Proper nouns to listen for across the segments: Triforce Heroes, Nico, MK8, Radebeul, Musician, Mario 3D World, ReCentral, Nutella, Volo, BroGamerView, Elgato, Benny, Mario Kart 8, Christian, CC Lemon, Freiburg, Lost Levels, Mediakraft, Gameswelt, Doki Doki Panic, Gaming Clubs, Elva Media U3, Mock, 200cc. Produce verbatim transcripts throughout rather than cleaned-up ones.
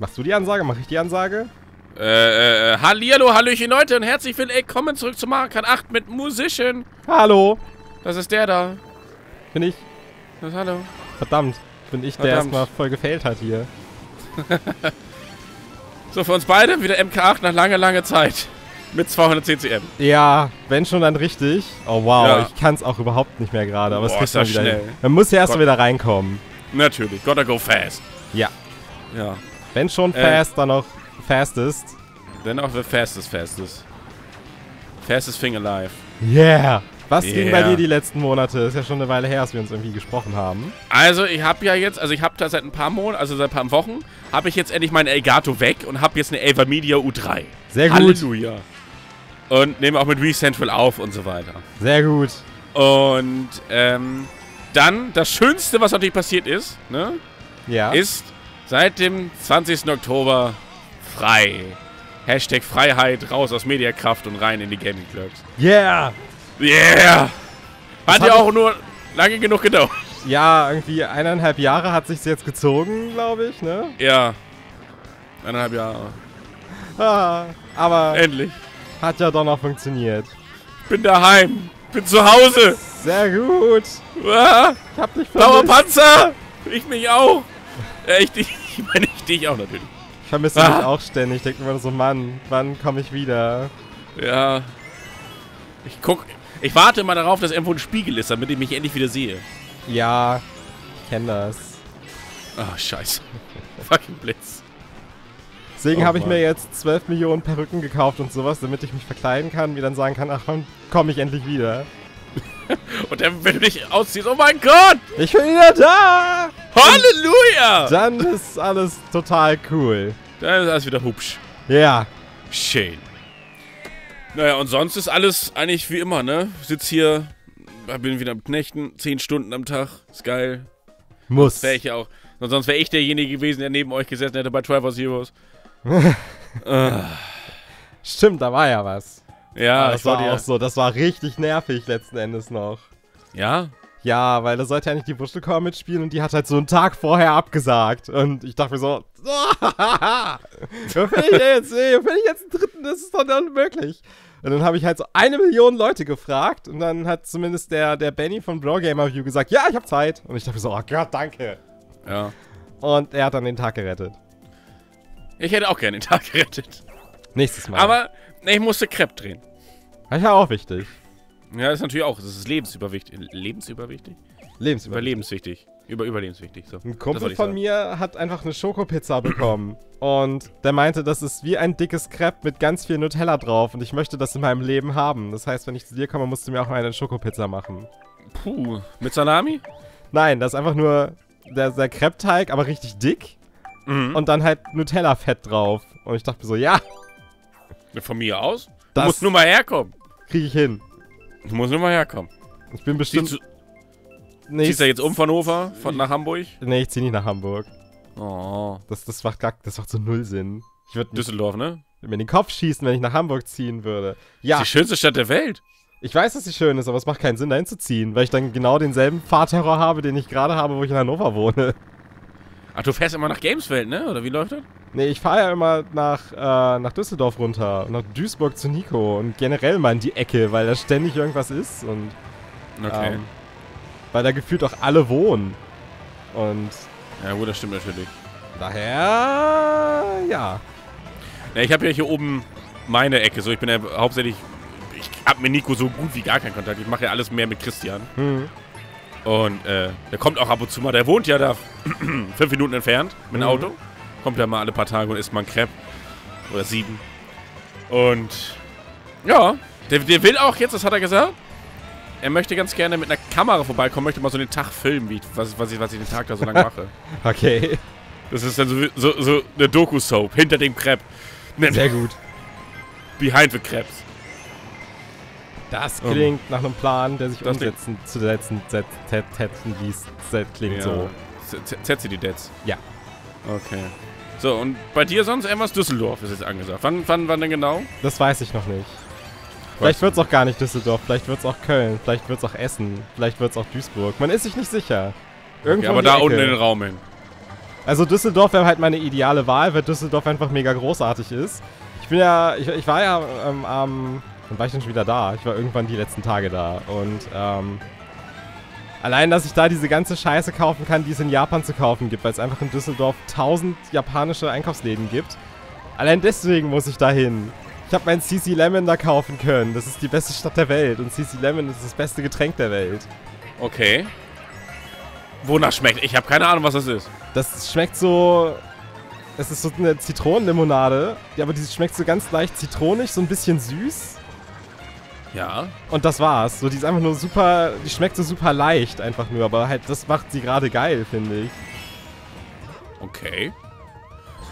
Machst du die Ansage? Mach ich die Ansage? Äh, äh, hallihallo, hallöchen Leute und herzlich willkommen zurück zu Mario Kart acht mit Musician. Hallo. Das ist der da. Bin ich. Das hallo. Verdammt, bin ich, der Verdammt. erstmal voll gefailt hat hier. So, für uns beide wieder M K acht nach lange, lange Zeit. Mit zweihundert C C M. Ja, wenn schon, dann richtig. Oh wow, ja. Ich kann es auch überhaupt nicht mehr gerade, aber Boah, es ist das wieder schnell. Hin. Man muss ja erst mal wieder reinkommen. Natürlich, gotta go fast. Ja. Ja. Wenn schon äh, fast, dann auch fastest. Dann auch the fastest, fastest. Fastest thing alive. Yeah! Was yeah. ging bei dir die letzten Monate? Ist ja schon eine Weile her, dass wir uns irgendwie gesprochen haben. Also ich habe ja jetzt, also ich habe da seit ein paar Monaten, also seit ein paar Wochen, habe ich jetzt endlich meinen Elgato weg und habe jetzt eine Elva Media U drei. Sehr gut. Halleluja. Und nehme auch mit ReCentral auf und so weiter. Sehr gut. Und ähm, dann das Schönste, was natürlich passiert ist, ne? Ja. Ist seit dem zwanzigsten Oktober frei. Hashtag Freiheit, raus aus Mediakraft und rein in die Gaming Clubs. Yeah! Yeah! Hat ja auch nur lange genug gedauert. Ja, irgendwie eineinhalb Jahre hat sich's jetzt gezogen, glaube ich, ne? Ja. Eineinhalb Jahre. Ah, aber... Endlich. Hat ja doch noch funktioniert. Bin daheim. Bin zu Hause. Sehr gut. Ah, ich hab dich vermisst. Blauer Panzer! Ich mich auch. Äh, ich dich, ich meine ich dich auch natürlich. Ich vermisse ah. mich auch ständig. Ich denke immer so, Mann, wann komme ich wieder? Ja. Ich guck... Ich warte immer darauf, dass irgendwo ein Spiegel ist, damit ich mich endlich wieder sehe. Ja, ich kenne das. Ah, scheiße. Fucking Blitz. Deswegen oh, habe ich mir jetzt zwölf Millionen Perücken gekauft und sowas, damit ich mich verkleiden kann und mir dann sagen kann, ach, wann komme ich endlich wieder? Und dann, wenn du dich ausziehst, oh mein Gott! Ich bin wieder da! Halleluja! Und dann ist alles total cool. Dann ist alles wieder hübsch. Ja. Yeah. Schön. Naja, und sonst ist alles eigentlich wie immer, ne? Ich sitz hier, bin wieder am Knechten, zehn Stunden am Tag, ist geil. Muss. Wäre ich ja auch. Und sonst wäre ich derjenige gewesen, der neben euch gesessen hätte bei Triforce Heroes. uh. Stimmt, da war ja was. Ja, ja das war auch ja. so. Das war richtig nervig letzten Endes noch. Ja? Ja, weil da sollte ja nicht die Wurschtelkorb mitspielen und die hat halt so einen Tag vorher abgesagt. Und ich dachte mir so, oh, wenn ich jetzt, ey, wenn ich jetzt einen dritten, das ist doch dann unmöglich. Und dann habe ich halt so eine Million Leute gefragt und dann hat zumindest der, der Benny von BroGamerView gesagt, ja, ich habe Zeit. Und ich dachte mir so, oh Gott, danke. Ja. Und er hat dann den Tag gerettet. Ich hätte auch gerne den Tag gerettet. Nächstes Mal. Aber ich musste Crepe drehen. Das ist ja auch wichtig. Ja, das ist natürlich auch. Das ist lebensüberwichtig. Lebensüberwichtig? Lebensüberwichtig. Überlebenswichtig. Über überlebenswichtig. So. Ein Kumpel von mir hat einfach eine Schokopizza bekommen. Und der meinte, das ist wie ein dickes Crepe mit ganz viel Nutella drauf. Und ich möchte das in meinem Leben haben. Das heißt, wenn ich zu dir komme, musst du mir auch eine Schokopizza machen. Puh. Mit Salami? Nein, das ist einfach nur der, der Crepe-Teig, aber richtig dick. Mhm. Und dann halt Nutella-Fett drauf. Und ich dachte mir so, ja. Von mir aus? Du musst nur mal herkommen. Krieg ich hin. Du musst nur mal herkommen. Ich bin bestimmt... Ziehst du, nee, ziehst du jetzt um von Hannover von nach Hamburg? Nee, ich zieh nicht nach Hamburg. Oh. Das, das macht gar... Das macht so null Sinn. Ich würd Düsseldorf, ne? Mir in den Kopf schießen, wenn ich nach Hamburg ziehen würde. Ja. Das ist die schönste Stadt der Welt. Ich weiß, dass sie schön ist, aber es macht keinen Sinn, dahin zu ziehen, weil ich dann genau denselben Fahrterror habe, den ich gerade habe, wo ich in Hannover wohne. Ach, du fährst immer nach Gameswelt, ne? Oder wie läuft das? Nee, ich fahre ja immer nach, äh, nach Düsseldorf runter und nach Duisburg zu Nico und generell mal in die Ecke, weil da ständig irgendwas ist und okay. ähm, weil da gefühlt auch alle wohnen. Und ja gut, das stimmt natürlich. Daher, ja. Ja, ich habe ja hier oben meine Ecke, so ich bin ja hauptsächlich, ich hab mit Nico so gut wie gar keinen Kontakt, ich mache ja alles mehr mit Christian. Hm. Und äh, der kommt auch ab und zu mal, der wohnt ja da fünf Minuten entfernt mit dem mhm. Auto. Kommt ja mal alle paar Tage und isst mal ein Crepe. Oder sieben. Und ja, der, der will auch jetzt, das hat er gesagt, er möchte ganz gerne mit einer Kamera vorbeikommen, möchte mal so den Tag filmen, wie, was, was, ich, was ich den Tag da so lange mache. Okay. Das ist dann so, so, so eine Doku-Soap, hinter dem Crepe. Sehr gut. Behind the Crepes. Das klingt um, nach einem Plan, der sich das umsetzen zu setzen, setzen ließ. Das klingt ja. so. Setze die Dads. Ja. Okay. So, und bei dir sonst irgendwas Düsseldorf ist jetzt angesagt. Wann, wann, wann denn genau? Das weiß ich noch nicht. Vielleicht wird's auch gar nicht Düsseldorf, vielleicht wird's auch Köln, vielleicht wird's auch Essen, vielleicht wird's auch Duisburg. Man ist sich nicht sicher. Irgendwo okay, aber da unten in den Raum hin. Also Düsseldorf wäre halt meine ideale Wahl, weil Düsseldorf einfach mega großartig ist. Ich bin ja, ich, ich war ja am, ähm, ähm, wann war ich denn schon wieder da? Ich war irgendwann die letzten Tage da und ähm, allein, dass ich da diese ganze Scheiße kaufen kann, die es in Japan zu kaufen gibt, weil es einfach in Düsseldorf tausend japanische Einkaufsläden gibt. Allein deswegen muss ich da hin. Ich habe meinen C C Lemon da kaufen können. Das ist die beste Stadt der Welt und C C Lemon ist das beste Getränk der Welt. Okay. Wonach schmeckt? Ich habe keine Ahnung, was das ist. Das schmeckt so... Es ist so eine Zitronenlimonade, aber die schmeckt so ganz leicht zitronig, so ein bisschen süß. Ja. Und das war's. So, die ist einfach nur super... Die schmeckt so super leicht einfach nur, aber halt das macht sie gerade geil, finde ich. Okay.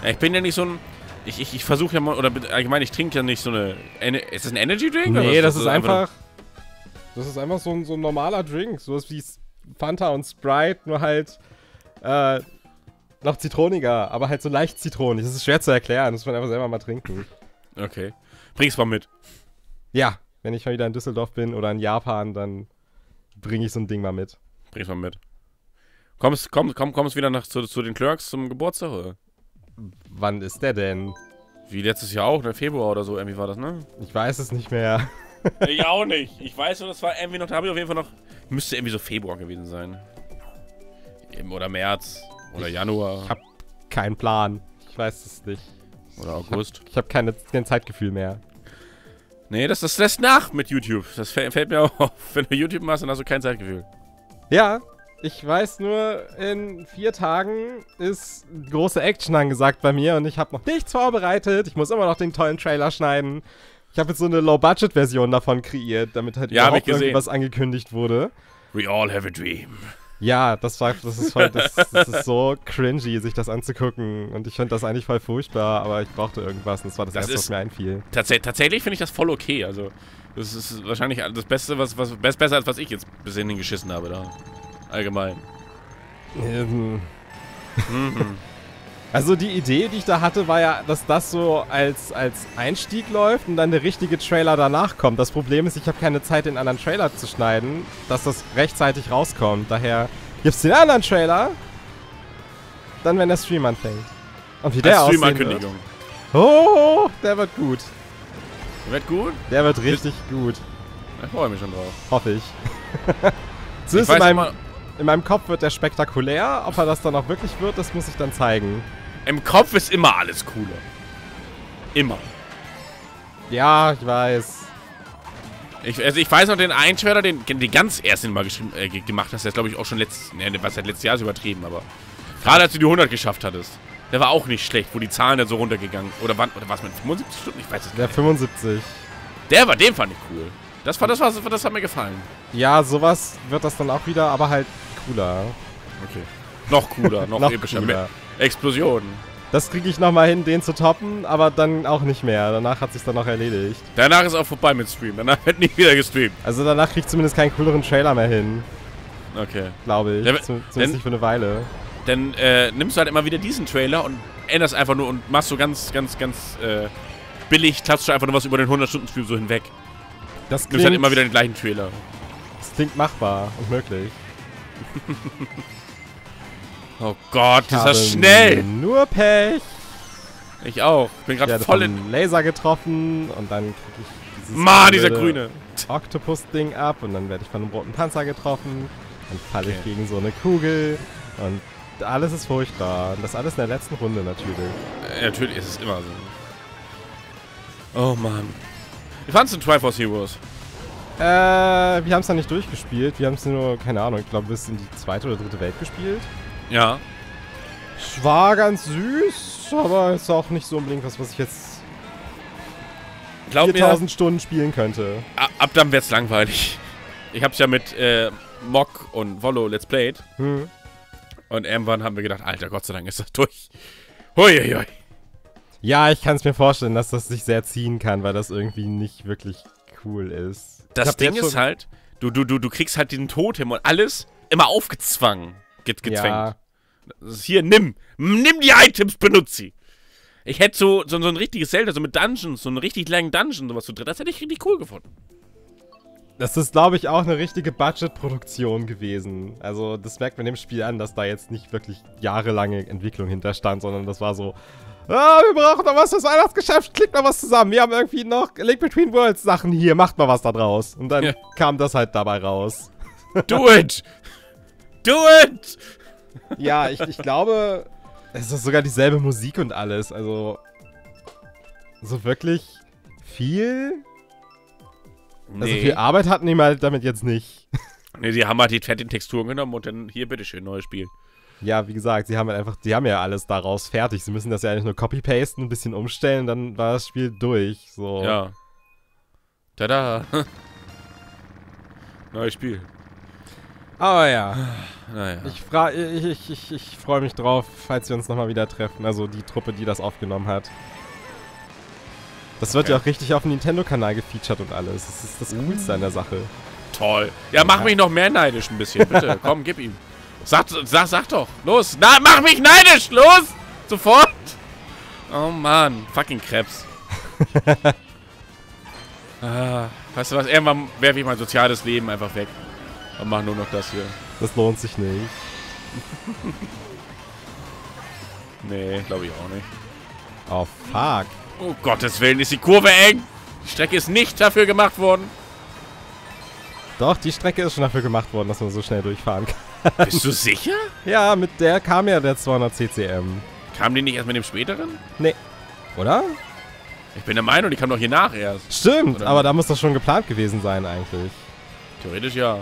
Ich bin ja nicht so ein... Ich, ich, ich versuche ja mal... Oder ich meine, ich trinke ja nicht so eine... Ist das ein Energy Drink? Nee, oder das, das ist einfach... Das ist einfach so ein, so ein normaler Drink. So was wie Fanta und Sprite, nur halt... Äh... Noch zitroniger, aber halt so leicht zitronig. Das ist schwer zu erklären, das muss man einfach selber mal trinken. Okay. Bring's mal mit. Ja, wenn ich mal wieder in Düsseldorf bin oder in Japan, dann bringe ich so ein Ding mal mit. Bring's mal mit. Kommst du komm, komm, kommst wieder nach, zu, zu den Clerks zum Geburtstag, oder? Wann ist der denn? Wie letztes Jahr auch, ne? Februar oder so, irgendwie war das, ne? Ich weiß es nicht mehr. Ich auch nicht. Ich weiß nur, das war irgendwie noch, da habe ich auf jeden Fall noch... Müsste irgendwie so Februar gewesen sein. Oder März. Oder Januar. Ich, ich hab keinen Plan. Ich weiß es nicht. Oder August. Ich hab, ich hab kein Zeitgefühl mehr. Nee, das, das lässt nach mit YouTube. Das fällt mir auch auf. Wenn du YouTube machst, dann hast du kein Zeitgefühl. Ja, ich weiß nur, in vier Tagen ist große Action angesagt bei mir und ich habe noch nichts vorbereitet. Ich muss immer noch den tollen Trailer schneiden. Ich habe jetzt so eine Low-Budget-Version davon kreiert, damit halt ja, überhaupt irgendwas angekündigt wurde. We all have a dream. Ja, das war, das ist voll, das, das ist so cringy, sich das anzugucken. Und ich fand das eigentlich voll furchtbar, aber ich brauchte irgendwas. Und das war das, das Erste, was mir einfiel. Tats tatsächlich finde ich das voll okay. Also, das ist wahrscheinlich das Beste, was, was besser als was ich jetzt bis hin hingeschissen habe da. Allgemein. Ähm. Mhm. Also die Idee, die ich da hatte, war ja, dass das so als, als Einstieg läuft und dann der richtige Trailer danach kommt. Das Problem ist, ich habe keine Zeit, den anderen Trailer zu schneiden, dass das rechtzeitig rauskommt. Daher gibt's den anderen Trailer, dann wenn der Stream anfängt. Und wie der aussehen wird. Oh, der wird gut. Der wird gut? Der wird richtig gut. Da freue ich mich schon drauf. Hoffe ich. Zumindest in meinem, in meinem Kopf wird der spektakulär. Ob er das dann auch wirklich wird, das muss ich dann zeigen. Im Kopf ist immer alles cooler. Immer. Ja, ich weiß. Ich, also ich weiß noch, den einen Trailer, den du ganz ersten Mal äh, gemacht hast, der ist glaube ich auch schon letztes, ne, was halt letztes Jahr ist übertrieben, aber gerade als du die hundert geschafft hattest, der war auch nicht schlecht, wo die Zahlen dann so runtergegangen, oder wann, oder was mit fünfundsiebzig Stunden, ich weiß es nicht. Der fünfundsiebzig. Der war, den fand ich cool. Das war, das war, das hat mir gefallen. Ja, sowas wird das dann auch wieder, aber halt cooler. Okay. Noch cooler, noch, noch epischer. Cooler. Explosionen. Das kriege ich nochmal hin, den zu toppen, aber dann auch nicht mehr. Danach hat sich dann noch erledigt. Danach ist auch vorbei mit Stream. Danach wird nicht wieder gestreamt. Also danach kriege ich zumindest keinen cooleren Trailer mehr hin. Okay. Glaube ich. Zum, zumindest denn, nicht für eine Weile. Dann äh, nimmst du halt immer wieder diesen Trailer und änderst einfach nur und machst so ganz, ganz, ganz äh, billig, klatscht einfach nur was über den hundert-Stunden-Stream so hinweg. Das klingt... Du nimmst halt immer wieder den gleichen Trailer. Das klingt machbar und möglich. Oh Gott, ist das schnell! Nur Pech! Ich auch. Ich bin gerade voll in Laser getroffen und dann krieg ich dieses... Mann, dieser grüne! Oktopus-Ding ab und dann werde ich von einem roten Panzer getroffen. Dann falle okay. ich gegen so eine Kugel und alles ist furchtbar. Und das alles in der letzten Runde natürlich. Äh, natürlich ist es immer so. Oh Mann. Wie fandest du Triforce Heroes? Äh, wir haben es da nicht durchgespielt. Wir haben es nur, keine Ahnung, ich glaube bis in die zweite oder dritte Welt gespielt. Ja. War ganz süß, aber ist auch nicht so unbedingt was, was ich jetzt glaub viertausend mir, Stunden spielen könnte. Ab, ab dann wird's langweilig. Ich hab's ja mit äh, Mock und Volo Let's Played. Hm. Und irgendwann haben wir gedacht, Alter, Gott sei Dank ist das durch. Huiuiui. Ja, ich kann's mir vorstellen, dass das sich sehr ziehen kann, weil das irgendwie nicht wirklich cool ist. Das Ding ist halt, du, du, du, du kriegst halt diesen Totem und alles immer aufgezwungen. Get gezwängt. Ja. Das ist hier, nimm! Nimm die Items, benutze sie! Ich hätte so, so, so ein richtiges Zelda, so mit Dungeons, so einen richtig langen Dungeon, sowas zu dritt, das hätte ich richtig cool gefunden. Das ist, glaube ich, auch eine richtige Budgetproduktion gewesen. Also das merkt man dem Spiel an, dass da jetzt nicht wirklich jahrelange Entwicklung hinterstand, sondern das war so, ah, wir brauchen noch was fürs Weihnachtsgeschäft, klickt mal was zusammen. Wir haben irgendwie noch Link Between Worlds Sachen hier, macht mal was da draus. Und dann ja. kam das halt dabei raus. Do it! Do it! Ja, ich, ich glaube, es ist sogar dieselbe Musik und alles. Also, so wirklich viel... Nee. Also viel Arbeit hatten die mal damit jetzt nicht. Nee, die haben halt die fertigen Texturen genommen und dann hier, bitteschön, neues Spiel. Ja, wie gesagt, sie haben halt einfach, die haben ja alles daraus fertig. Sie müssen das ja eigentlich nur copy-pasten, ein bisschen umstellen, dann war das Spiel durch. So. Ja. Tada! Neues Spiel. Aber ja. Naja. Ich, ich, ich, ich, ich freue mich drauf, falls wir uns nochmal wieder treffen. Also die Truppe, die das aufgenommen hat. Das okay. wird ja auch richtig auf dem Nintendo-Kanal gefeatured und alles. Das ist das Coolste an der Sache. Toll. Ja, mach ja. mich noch mehr neidisch ein bisschen, bitte. Komm, gib ihm. Sag, sag, sag doch. Los. Na, mach mich neidisch. Los. Sofort. Oh, Mann. Fucking Krebs. ah, weißt du was? Irgendwann werfe ich mein soziales Leben einfach weg. Und mach nur noch das hier. Das lohnt sich nicht. nee, glaube ich auch nicht. Oh, fuck. Oh Gottes Willen, ist die Kurve eng. Die Strecke ist nicht dafür gemacht worden. Doch, die Strecke ist schon dafür gemacht worden, dass man so schnell durchfahren kann. Bist du sicher? Ja, mit der kam ja der zweihundert C C M. Kam die nicht erst mit dem späteren? Nee. Oder? Ich bin der Meinung, die kam doch hier nach erst. Stimmt, oder? Aber da muss das schon geplant gewesen sein eigentlich. Theoretisch ja.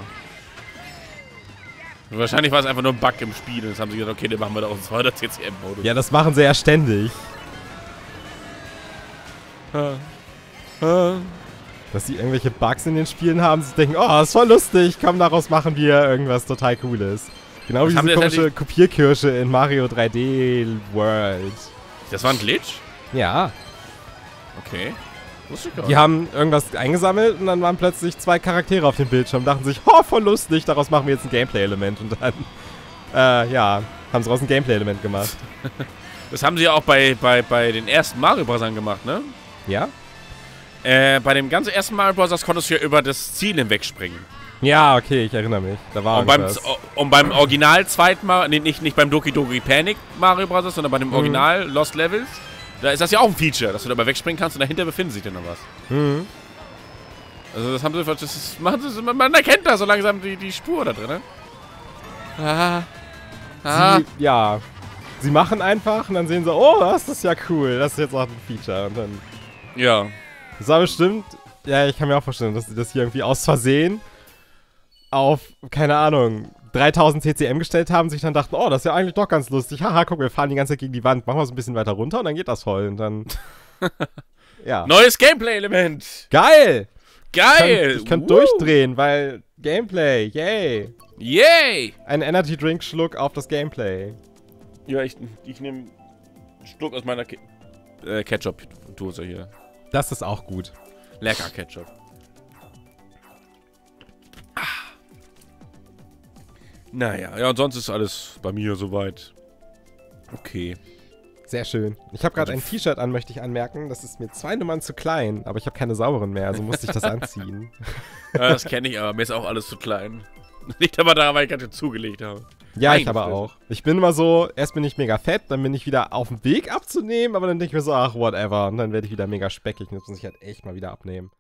Wahrscheinlich war es einfach nur ein Bug im Spiel. Und jetzt haben sie gesagt, okay, dann machen wir da auch einen zweihundert C C M-Modus. Ja, das machen sie ja ständig. Dass sie irgendwelche Bugs in den Spielen haben, sie denken, oh, ist voll lustig, komm, daraus machen wir irgendwas total Cooles. Genau wie diese komische Kopierkirsche in Mario drei D World. Das war ein Glitch? Ja. Okay. Wusste ich gar nicht. Die haben irgendwas eingesammelt und dann waren plötzlich zwei Charaktere auf dem Bildschirm, dachten sich, oh, voll lustig, daraus machen wir jetzt ein Gameplay-Element. Und dann, äh, ja, haben sie daraus ein Gameplay-Element gemacht. Das haben sie ja auch bei, bei, bei den ersten Mario Bros. Gemacht, ne? Ja? Äh, bei dem ganz ersten Mario Bros. Konntest du ja über das Ziel hinwegspringen. Ja, okay, ich erinnere mich. Da war und, beim, und beim Original zweiten Mario, nee, nicht, nicht beim Doki Doki Panic Mario Bros., sondern bei dem Original mhm. Lost Levels, da ist das ja auch ein Feature, dass du dabei wegspringen kannst und dahinter befinden sich dann noch was. Mhm. Also das haben sie, das ist, machen sie, man erkennt da so langsam die, die Spur da drin, ne? Ah. Ah. Sie, ja. Sie machen einfach und dann sehen sie, oh, das ist ja cool, das ist jetzt auch ein Feature und dann... Ja. Das war bestimmt... Ja, ich kann mir auch vorstellen, dass sie das hier irgendwie aus Versehen auf, keine Ahnung, dreitausend C C M gestellt haben, sich dann dachten, oh, das ist ja eigentlich doch ganz lustig, haha, guck, wir fahren die ganze Zeit gegen die Wand, machen wir es ein bisschen weiter runter und dann geht das voll und dann... ja. Neues Gameplay-Element! Geil! Geil! Ich kann uh. durchdrehen, weil Gameplay, yay! Yay! Ein Energy-Drink-Schluck auf das Gameplay. Ja, ich, ich nehme einen Schluck aus meiner Ke äh, Ketchup-Dose hier. Das ist auch gut. Lecker Ketchup. Ah. Naja, ja, und sonst ist alles bei mir soweit. Okay. Sehr schön. Ich habe gerade ein T-Shirt an, möchte ich anmerken. Das ist mir zwei Nummern zu klein, aber ich habe keine sauberen mehr, also musste ich das anziehen. Ja, das kenne ich, aber mir ist auch alles zu klein. Nicht aber daran, weil ich gerade zugelegt habe. Ja, Nein, ich aber auch. Ich bin immer so, erst bin ich mega fett, dann bin ich wieder auf dem Weg abzunehmen, aber dann denke ich mir so, ach, whatever. Und dann werde ich wieder mega speckig und jetzt muss ich halt echt mal wieder abnehmen.